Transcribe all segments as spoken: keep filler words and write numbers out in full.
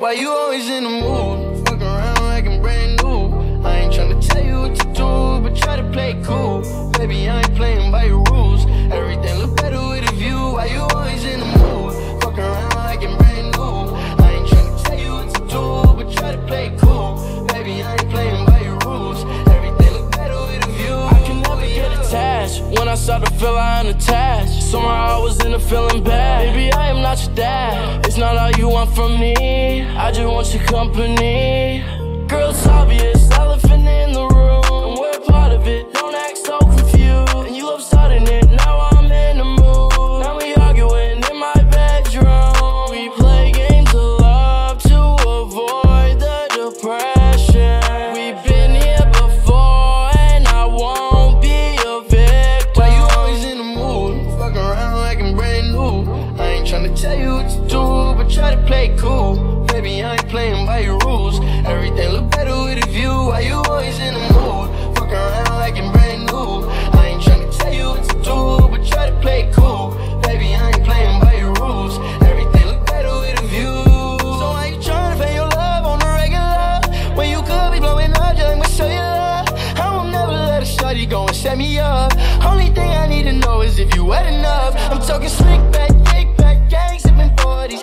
Why you always in the mood? Fuck around like I'm brand new. I ain't tryna tell you what to do, but try to play cool. Baby, I ain't playing by your rules. Everything look better with a view. Why you always in the mood? Fuck around like I'm brand new. I ain't tryna tell you what to do, but try to play cool. Baby, I ain't playing by your rules. Everything look better with a view. I can never get attached. When I start to feel I'm unattached, somehow I was in a feeling bad. Baby, I am not your dad. It's not all you want from me, I just want your company. Girl, it's obvious, elephant in the room, and we're a part of it, don't act so confused. And you love starting it, now I'm in the mood. Now we arguing in my bedroom. We play games of love to avoid the depression. We've been here before, and I won't be a victim. Why you always in the mood? Fuck around like I'm brand new. I ain't tryna tell you what to do, try to play cool. Baby, I ain't playing by your rules. Everything look better with a view. Why you always in the mood? Fuck around like I'm brand new. I ain't tryna tell you what to do, but try to play cool. Baby, I ain't playing by your rules. Everything look better with a view. So why you tryna pay your love on the regular, when you could be blowing up, just let me show you love. I won't never let a shawty go and set me up. Only thing I need to know is if you wet enough. I'm talking slick back, kick back, gang sipping forties.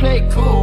Play cool.